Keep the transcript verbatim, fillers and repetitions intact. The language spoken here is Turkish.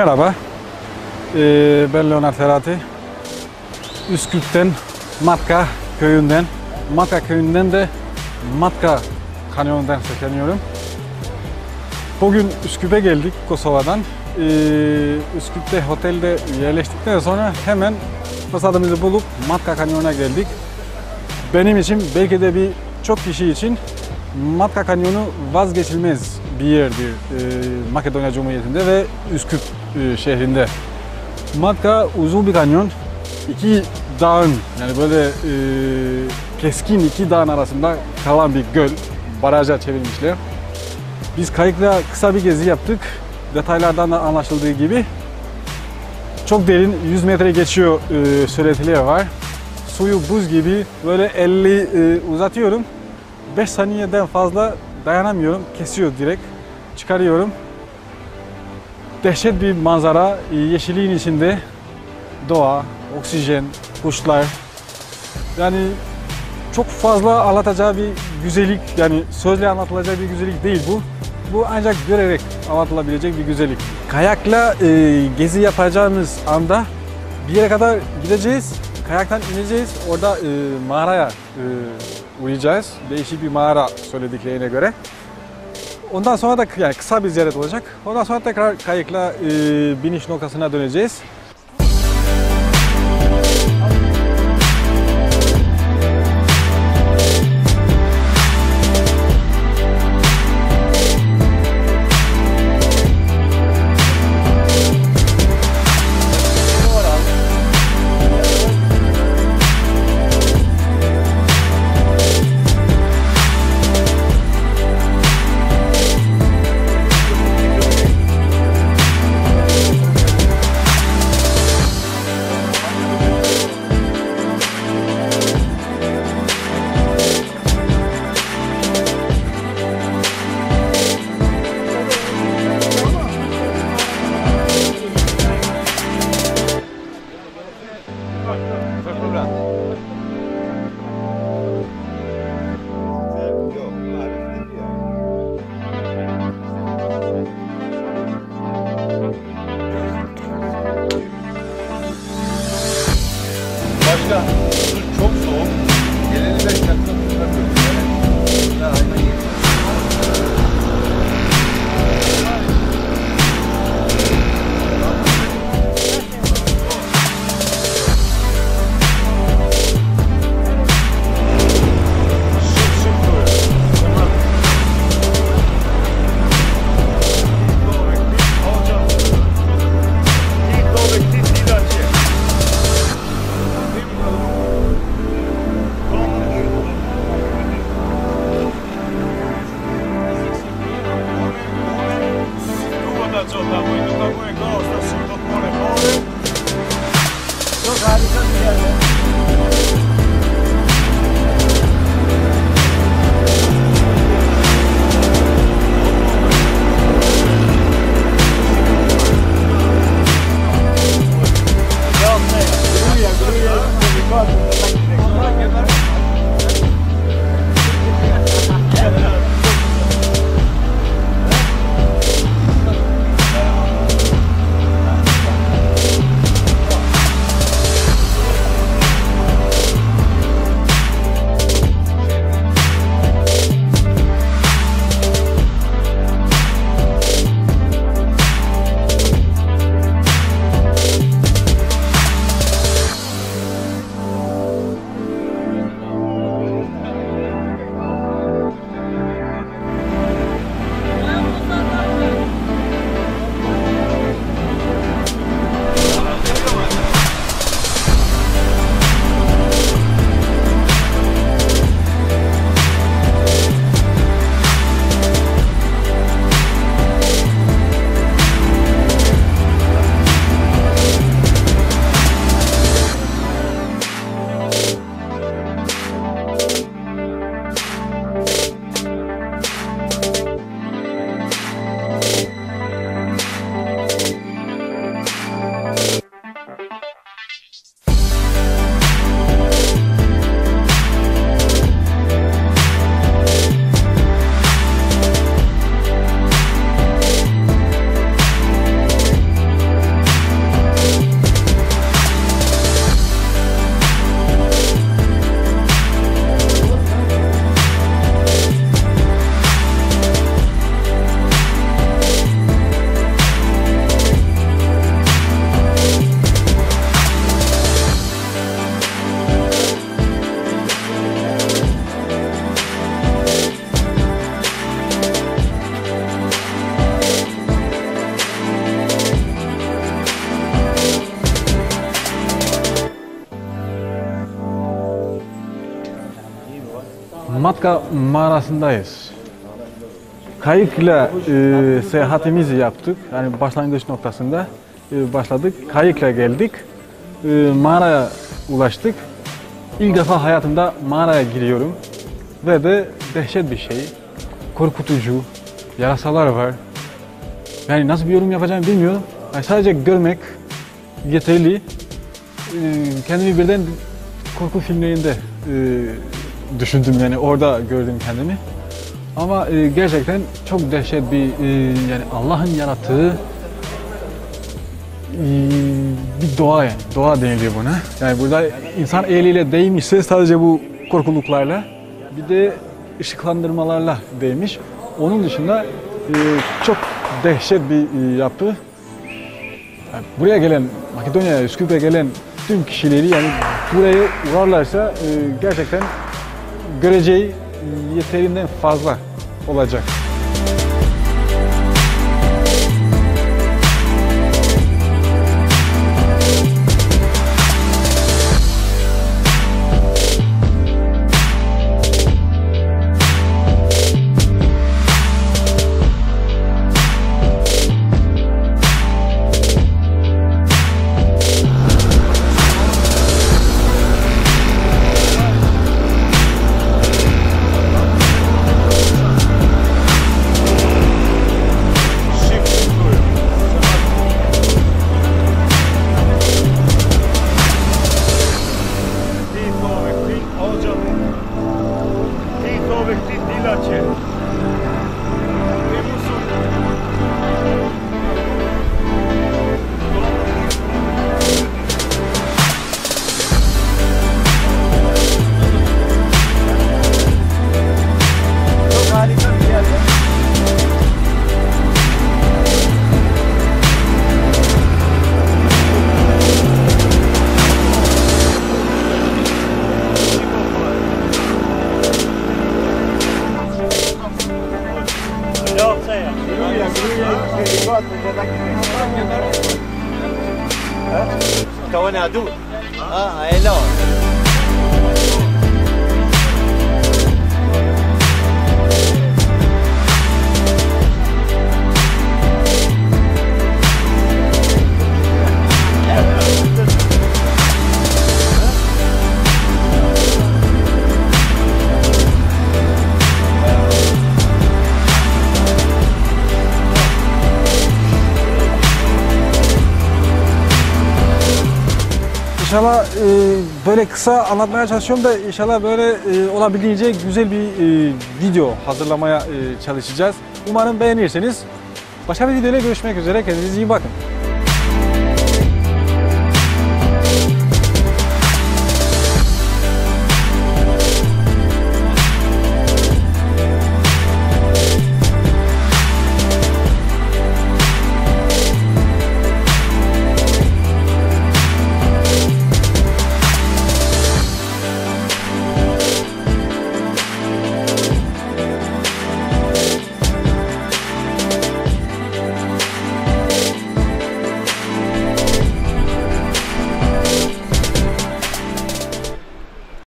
Merhaba, ee, ben Leonard Ferhati. Üsküp'ten, Matka köyünden, Matka köyünden de Matka Kanyonu'ndan sesleniyorum. Bugün Üsküp'e geldik Kosova'dan. Ee, Üsküp'te otelde yerleştikten sonra hemen fırsatımızı bulup Matka Kanyonu'na geldik. Benim için, belki de bir çok kişi için Matka Kanyonu vazgeçilmez bir yerdir e, Makedonya Cumhuriyeti'nde ve Üsküp e, şehrinde. Matka uzun bir kanyon, iki dağın, yani böyle e, keskin iki dağın arasında kalan bir göl, baraja çevirmişler. Biz kayıkla kısa bir gezi yaptık, detaylardan da anlaşıldığı gibi. Çok derin, yüz metre geçiyor e, söylentileri var. Suyu buz gibi, böyle elli e, uzatıyorum. beş saniyeden fazla dayanamıyorum, kesiyor direkt, çıkarıyorum. Dehşet bir manzara, yeşilliğin içinde doğa, oksijen, kuşlar. Yani çok fazla anlatacağı bir güzellik, yani sözle anlatılacağı bir güzellik değil bu. Bu ancak görerek anlatılabilecek bir güzellik. Kayakla e, gezi yapacağımız anda bir yere kadar gideceğiz, kayaktan ineceğiz, orada e, mağaraya e, uyuyacağız. Değişik bir mağara söylediklerine göre. Ondan sonra da yani kısa bir ziyaret olacak. Ondan sonra tekrar kayıkla e, biniş noktasına döneceğiz. Başka, çok soğuk. Geleni beş dakika tutamıyoruz. Matka mağarasındayız. Kayıkla e, seyahatimizi yaptık. Yani başlangıç noktasında e, başladık. Kayıkla geldik. E, mağaraya ulaştık. İlk defa hayatımda mağaraya giriyorum. Ve de dehşet bir şey. Korkutucu. Yarasalar var. Yani nasıl bir yorum yapacağımı bilmiyorum. Yani sadece görmek yeterli. E, kendimi birden korku filmlerinde e, düşündüm. Yani orada gördüm kendimi. Ama e, gerçekten çok dehşet bir e, yani Allah'ın yarattığı e, bir doğa yani. Doğa deniliyor buna. Yani burada insan eliyle değmişse sadece bu korkuluklarla, bir de ışıklandırmalarla değmiş. Onun dışında e, çok dehşet bir e, yapı. Yani buraya gelen, Makedonya'ya, Üsküp'e gelen tüm kişileri, yani buraya uğrarlarsa e, gerçekten göreceği yeterinden fazla olacak. Kawan adu, ah, elok. İnşallah e, böyle kısa anlatmaya çalışıyorum da inşallah böyle e, olabildiğince güzel bir e, video hazırlamaya e, çalışacağız. Umarım beğenirsiniz. Başka bir videoyla görüşmek üzere. Kendinize iyi bakın.